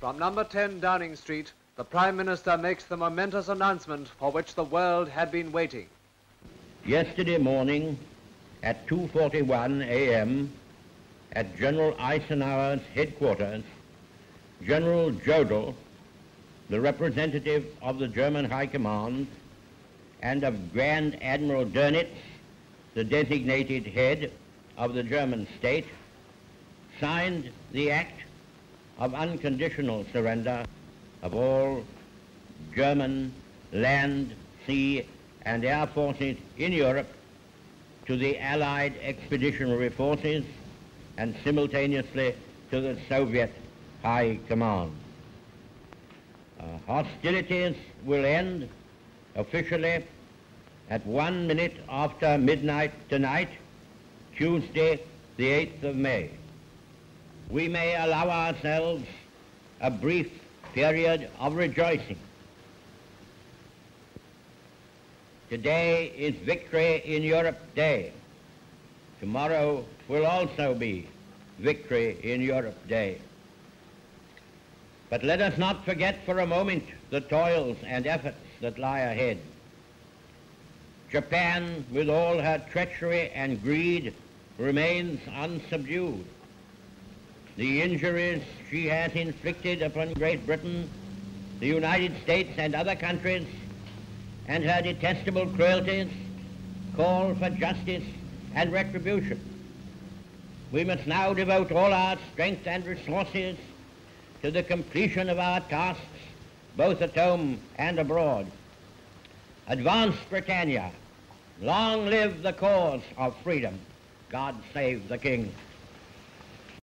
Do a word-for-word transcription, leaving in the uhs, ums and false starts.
From number ten Downing Street, the Prime Minister makes the momentous announcement for which the world had been waiting. Yesterday morning at two forty-one a m at General Eisenhower's headquarters, General Jodl, the representative of the German High Command, and of Grand Admiral Dönitz, the designated head of the German state, signed the act of unconditional surrender of all German land, sea, and air forces in Europe to the Allied expeditionary forces and simultaneously to the Soviet High Command. Uh, hostilities will end officially at one minute after midnight tonight, Tuesday, the eighth of May. We may allow ourselves a brief period of rejoicing. Today is Victory in Europe Day. Tomorrow will also be Victory in Europe Day. But let us not forget for a moment the toils and efforts that lie ahead. Japan, with all her treachery and greed, remains unsubdued. The injuries she has inflicted upon Great Britain, the United States and other countries, and her detestable cruelties call for justice and retribution. We must now devote all our strength and resources to the completion of our tasks, both at home and abroad. Advance Britannia! Long live the cause of freedom! God save the King!